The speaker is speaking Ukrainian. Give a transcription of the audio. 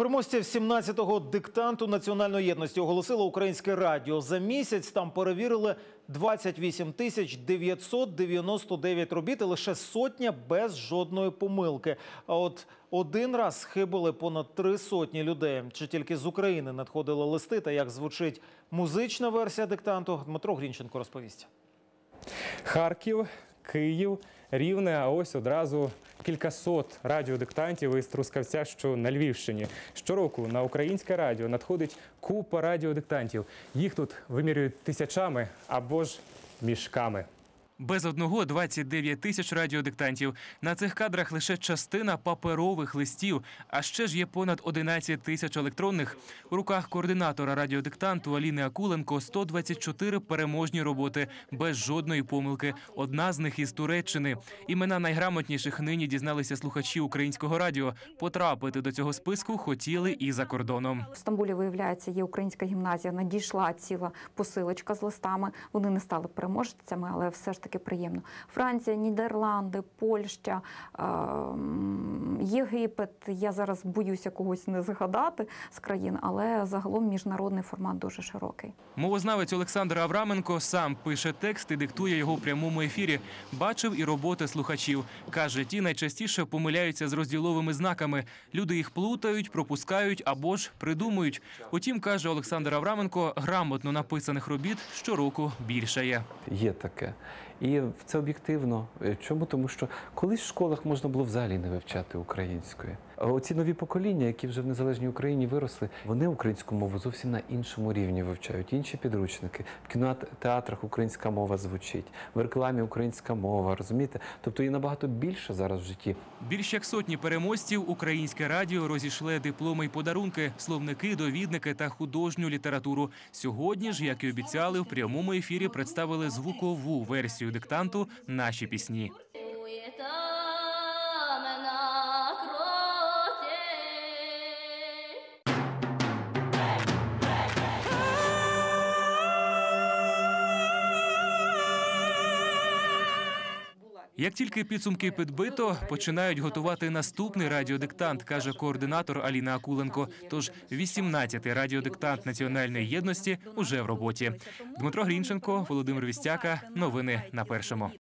Переможців 17-го диктанту національної єдності оголосило Українське радіо. За місяць там перевірили 28 999 робіт і лише сотня без жодної помилки. А от один раз хибили понад 300 людей. Чи тільки з України надходили листи та як звучить музична версія диктанту, Дмитро Грінченко розповість. Харків, Київ, Рівне, а ось одразу кількасот радіодиктантів із Трускавця, що на Львівщині. Щороку на Українське радіо надходить купа радіодиктантів. Їх тут вимірюють тисячами або ж мішками. Без одного 29 тисяч радіодиктантів. На цих кадрах лише частина паперових листів, а ще ж є понад 11 тисяч електронних. У руках координатора радіодиктанту Аліни Акуленко 124 переможні роботи, без жодної помилки. Одна з них із Туреччини. Імена найграмотніших нині дізналися слухачі Українського радіо. Потрапити до цього списку хотіли і за кордоном. В Стамбулі, виявляється, є українська гімназія, надійшла ціла посилочка з листами. Вони не стали переможцями, але все ж таки приємно. Франція, Нідерланди, Польща, Єгипет. Я зараз боюся когось не згадати з країн, але загалом міжнародний формат дуже широкий. Мовознавець Олександр Авраменко сам пише текст і диктує його в прямому ефірі. Бачив і роботи слухачів. Каже, ті найчастіше помиляються з розділовими знаками. Люди їх плутають, пропускають або ж придумують. Утім, каже Олександр Авраменко, грамотно написаних робіт щороку більшає. Є таке. І це об'єктивно. Чому? Тому що колись в школах можна було взагалі не вивчати української. А оці нові покоління, які вже в незалежній Україні виросли, вони українську мову зовсім на іншому рівні вивчають. Інші підручники. В кінотеатрах українська мова звучить. В рекламі українська мова, розумієте? Тобто її набагато більше зараз в житті. Більш як сотні переможців Українське радіо розійшле дипломи й подарунки, словники, довідники та художню літературу. Сьогодні ж, як і обіцяли, в прямому ефірі представили звукову версію диктанту «Наші пісні». Як тільки підсумки підбито, починають готувати наступний радіодиктант, каже координатор Аліна Акуленко. Тож 18-й радіодиктант національної єдності уже в роботі. Дмитро Грінченко, Володимир Вістяка. Новини на Першому.